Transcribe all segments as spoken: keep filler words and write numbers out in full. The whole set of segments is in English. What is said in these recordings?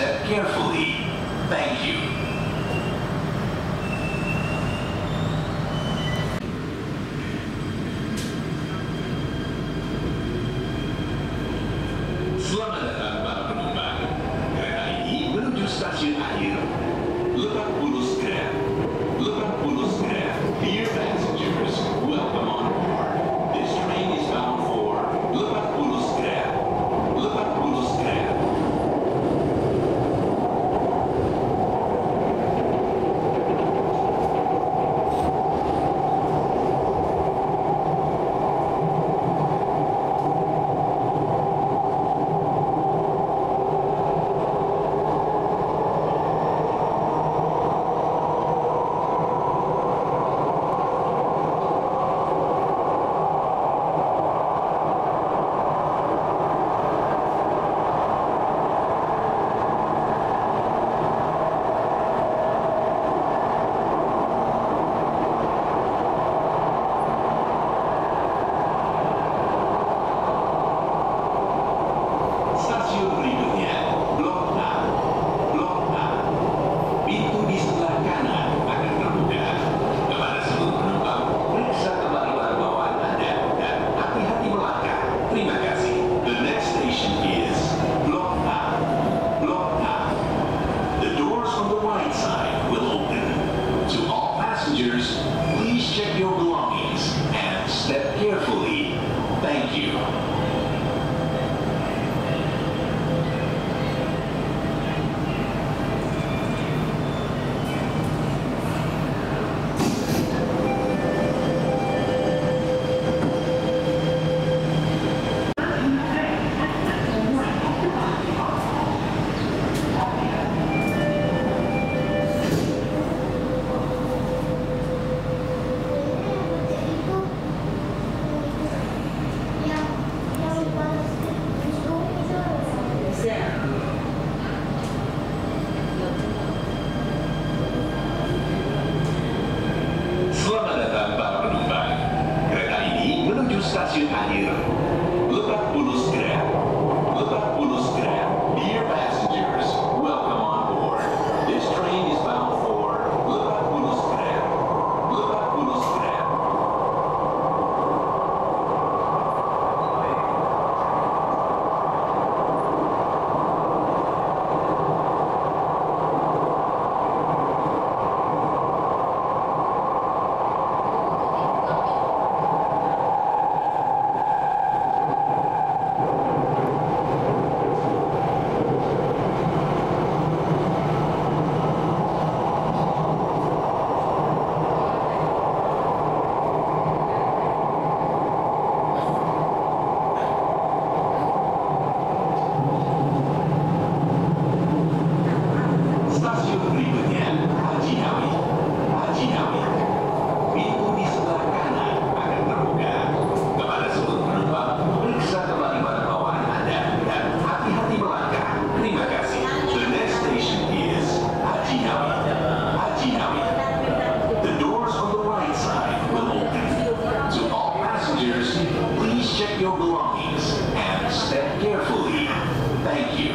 step carefully. Thank you. Selamat datang para penumpang. Kereta ini menuju stasiun akhir. Lepas pulus Grab. Lepas pulus Grab. Dear passengers, welcome on board. This train is bound for Lepas pulus Grab. Lepas pulus Grab. Please check your belongings and step carefully. Thank you. Stasiun akhir, Lebak Bulus Grab, Lebak Bulus Grab. Dear passengers, welcome on board. This train is bound for Lebak Bulus Grab, Lebak Bulus Grab. Please check your belongings and step carefully. Thank you.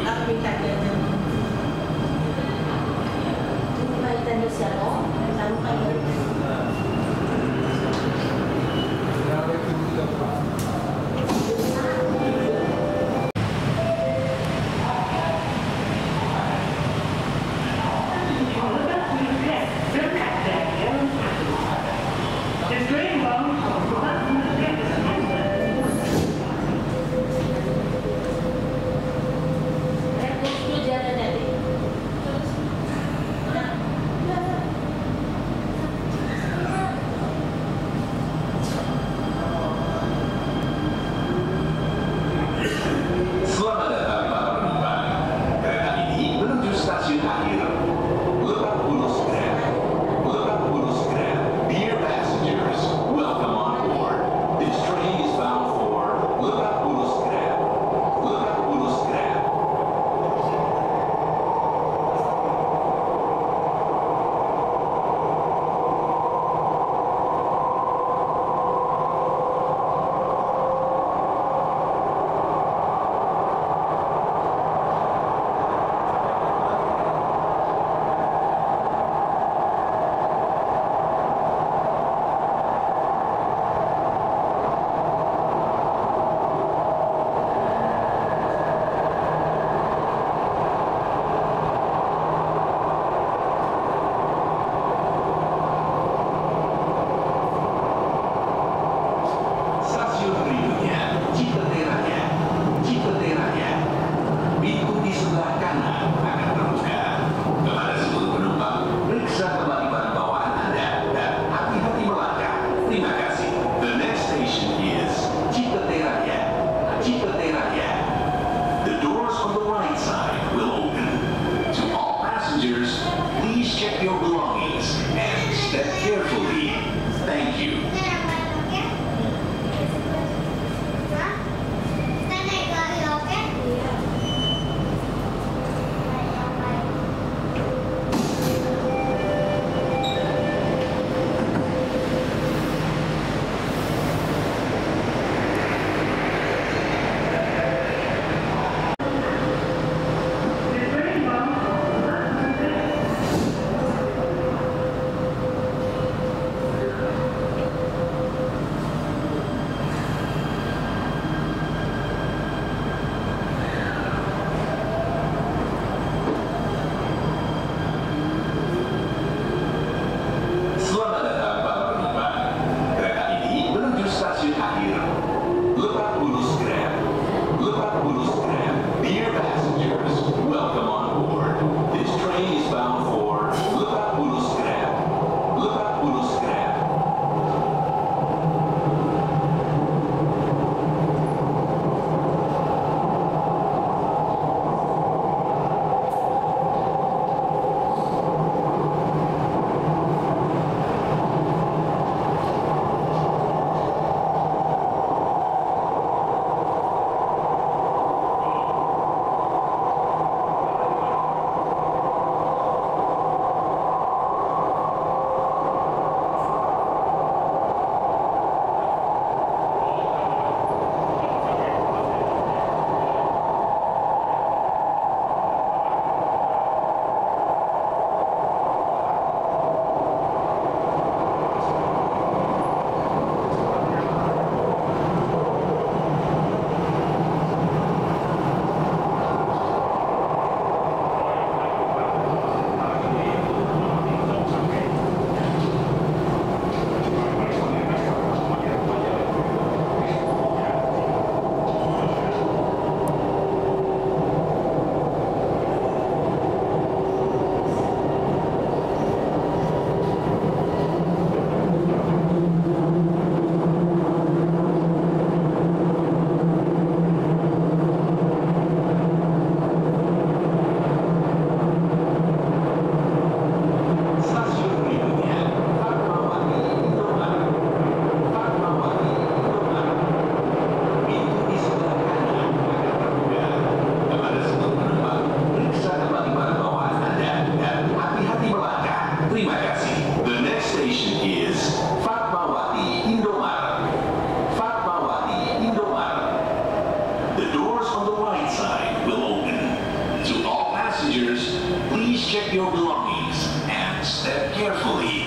Passengers, please check your belongings and step carefully.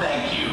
Thank you.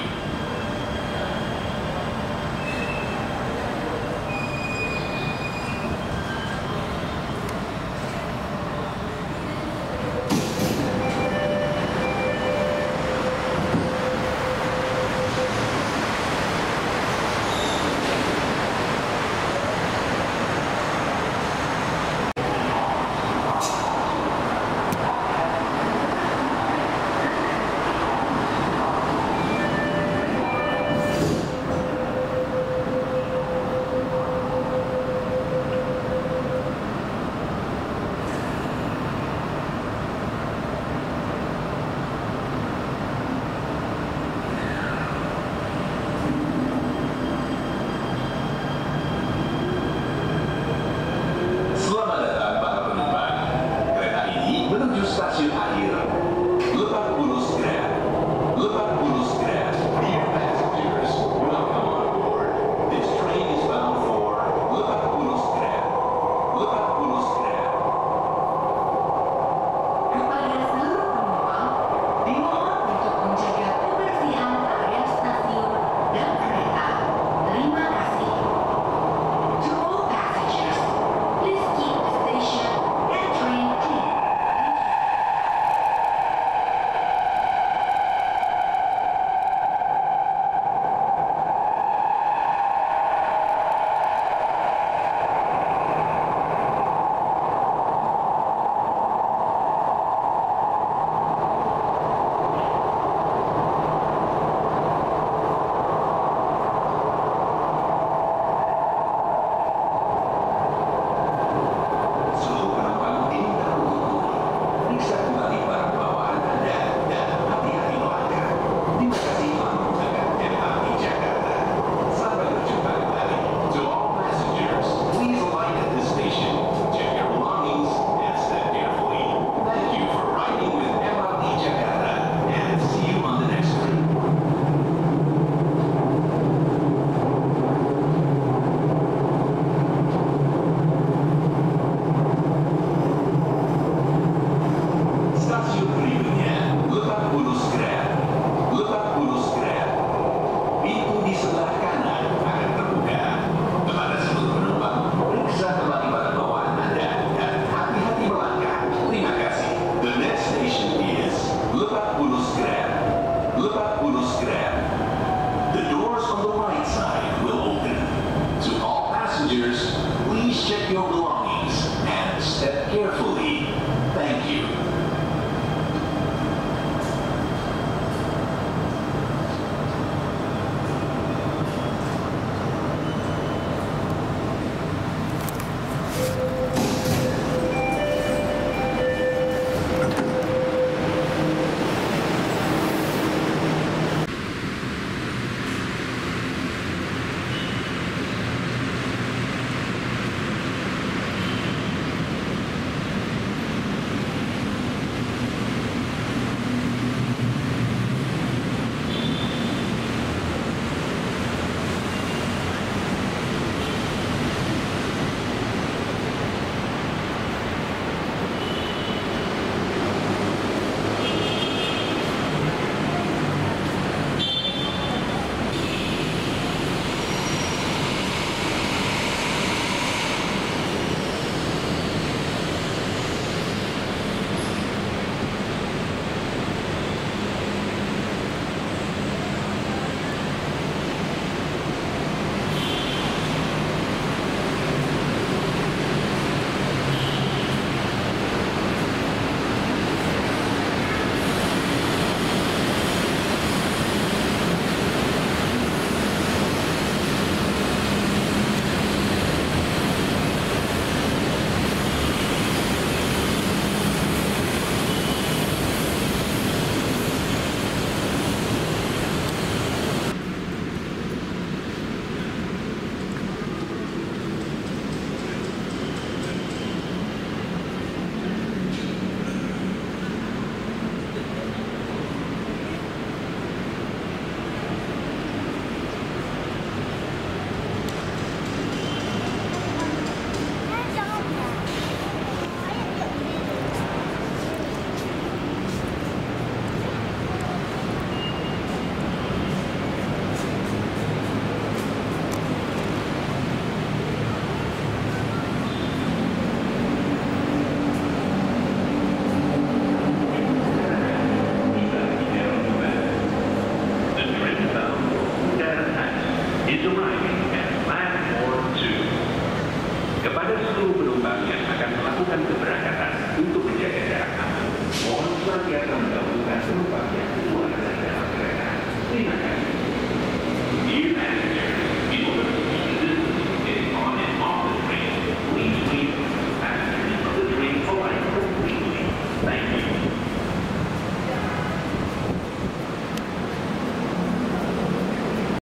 Please check your belongings and step carefully. Thank you.